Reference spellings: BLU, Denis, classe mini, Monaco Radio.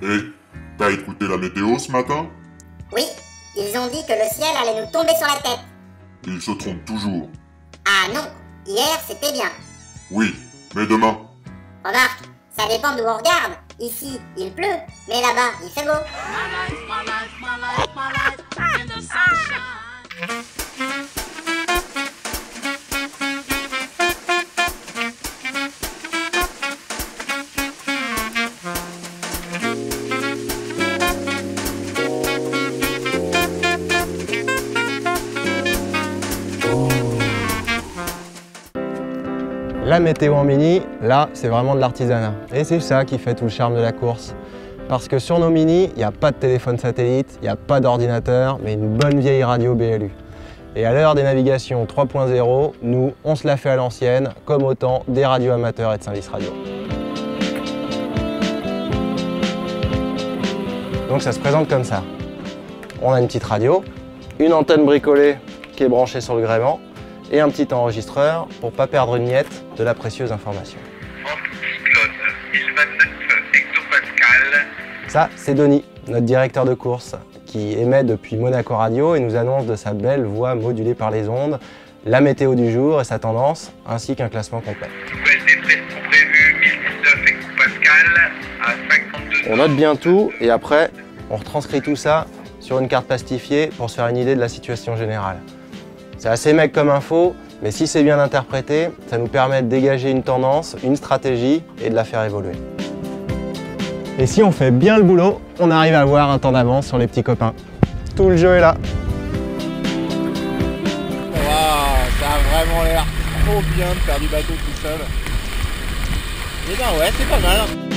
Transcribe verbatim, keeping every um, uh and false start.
Et t'as écouté la météo ce matin? Oui, ils ont dit que le ciel allait nous tomber sur la tête. Ils se trompent toujours. Ah non, hier c'était bien. Oui, mais demain? Remarque, ça dépend d'où on regarde. Ici, il pleut, mais là-bas, il fait beau. La météo en mini, là, c'est vraiment de l'artisanat. Et c'est ça qui fait tout le charme de la course. Parce que sur nos mini, il n'y a pas de téléphone satellite, il n'y a pas d'ordinateur, mais une bonne vieille radio B L U. Et à l'heure des navigations trois point zéro, nous, on se la fait à l'ancienne, comme au temps des radios amateurs et de services radio. Donc ça se présente comme ça. On a une petite radio, une antenne bricolée qui est branchée sur le gréement, et un petit enregistreur pour ne pas perdre une miette de la précieuse information. Ça, c'est Denis, notre directeur de course, qui émet depuis Monaco Radio et nous annonce de sa belle voix modulée par les ondes la météo du jour et sa tendance, ainsi qu'un classement complet. On note bien tout et après, on retranscrit tout ça sur une carte plastifiée pour se faire une idée de la situation générale. C'est assez maigre comme info, mais si c'est bien interprété, ça nous permet de dégager une tendance, une stratégie et de la faire évoluer. Et si on fait bien le boulot, on arrive à avoir un temps d'avance sur les petits copains. Tout le jeu est là. Waouh, ça a vraiment l'air trop bien de faire du bateau tout seul. Et ben ouais, c'est pas mal.